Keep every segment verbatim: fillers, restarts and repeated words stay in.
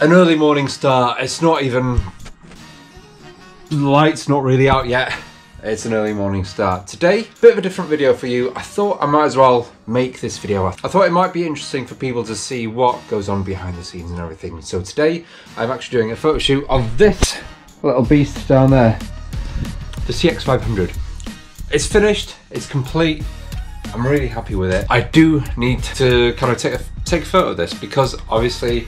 an early morning start. It's not even, the light's not really out yet. It's an early morning start. Today, bit of a different video for you. I thought I might as well make this video. I thought it might be interesting for people to see what goes on behind the scenes and everything. So today, I'm actually doing a photo shoot of this little beast down there, the C X five hundred. It's finished, it's complete. I'm really happy with it. I do need to kind of take a, take a photo of this because obviously,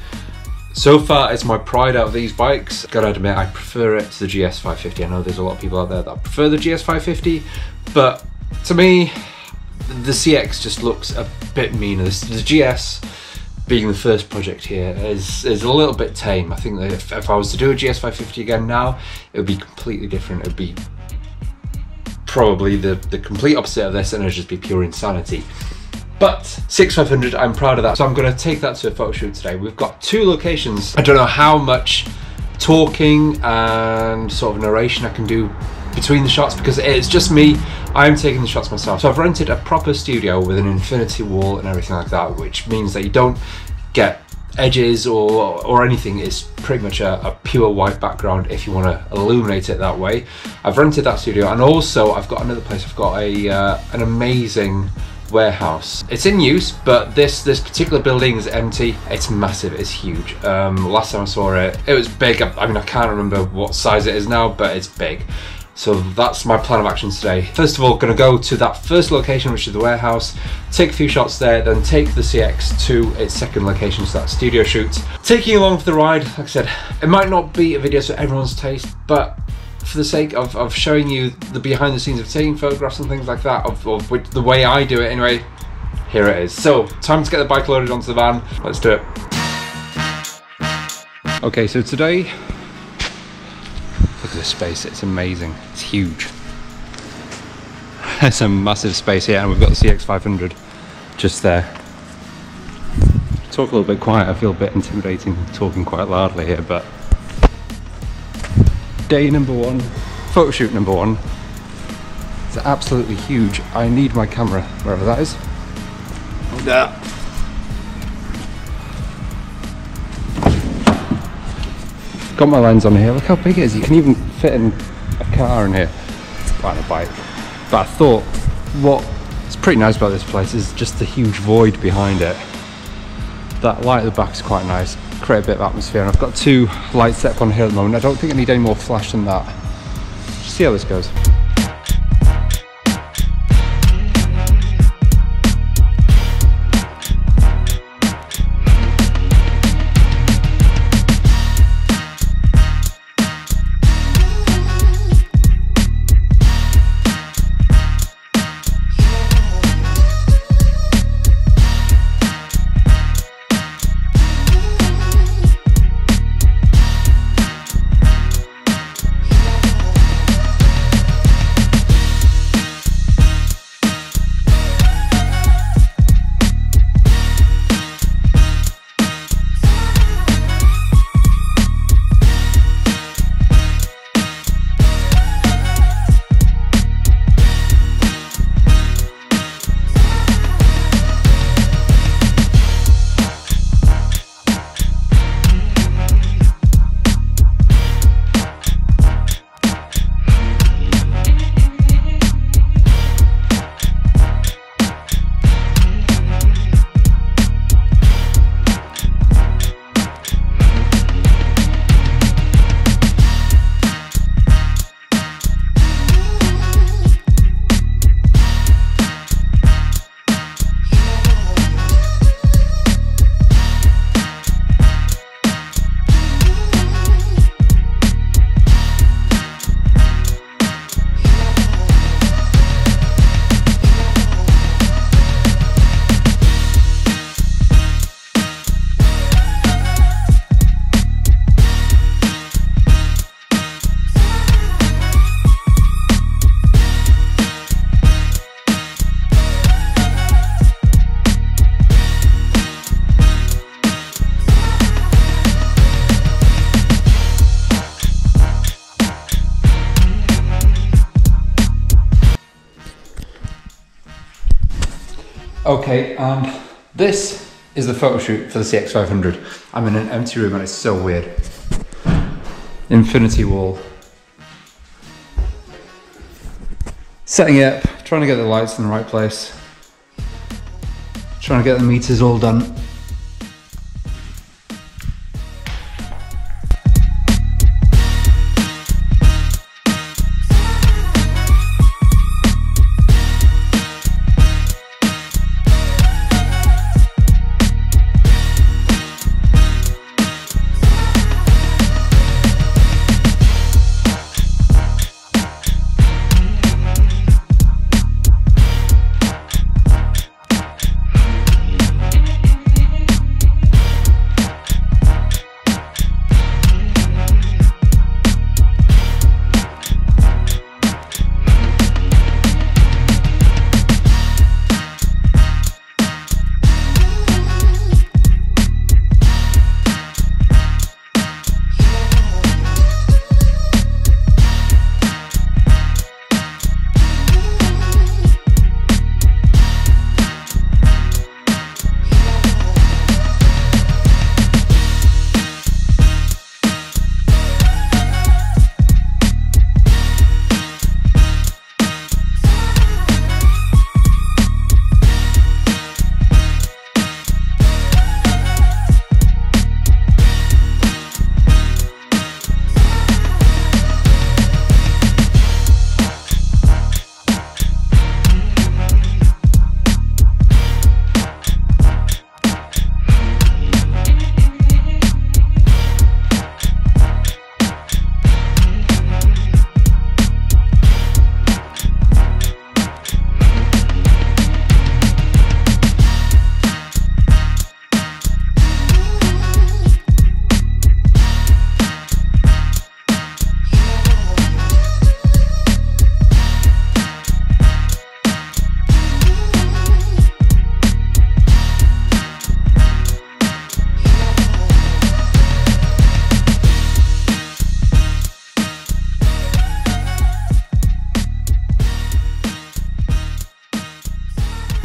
so far, it's my pride out of these bikes. Gotta admit, I prefer it to the G S five fifty. I know there's a lot of people out there that prefer the G S five fifty, but to me, the C X just looks a bit meaner. The G S, being the first project here, is, is a little bit tame. I think that if, if I was to do a G S five fifty again now, it would be completely different. It would be probably the, the complete opposite of this, and it would just be pure insanity. But C X five hundred, I'm proud of that. So I'm gonna take that to a photo shoot today. We've got two locations. I don't know how much talking and sort of narration I can do between the shots because it's just me. I'm taking the shots myself. So I've rented a proper studio with an infinity wall and everything like that, which means that you don't get edges or or anything. It's pretty much a, a pure white background if you want to illuminate it that way. I've rented that studio, and also I've got another place. I've got a uh, an amazing warehouse. It's in use, but this this particular building is empty. It's massive, it's huge. Um, last time I saw it, it was big. I, I mean, I can't remember what size it is now, but it's big. So that's my plan of action today. First of all, gonna go to that first location, which is the warehouse, take a few shots there, then take the C X to its second location, so that studio shoot. Taking you along for the ride, like I said, it might not be a video for everyone's taste, but for the sake of, of showing you the behind the scenes of taking photographs and things like that, of, of which, the way I do it anyway, here it is. So, time to get the bike loaded onto the van. Let's do it. Okay, so today, look at this space, it's amazing. It's huge. It's a massive space here, and we've got the C X five hundred just there. Talk a little bit quiet, I feel a bit intimidating talking quite loudly here, but day number one, photo shoot number one. It's absolutely huge. I need my camera, wherever that is. Nah. Got my lens on here. Look how big it is. You can even fit in a car in here, on a bike. But I thought what's pretty nice about this place is just the huge void behind it. That light at the back is quite nice. Create a bit of atmosphere, and I've got two lights set up on here at the moment. I don't think I need any more flash than that. See how this goes. Okay, and this is the photo shoot for the C X five hundred. I'm in an empty room and it's so weird. Infinity wall. Setting it up, trying to get the lights in the right place. Trying to get the meters all done.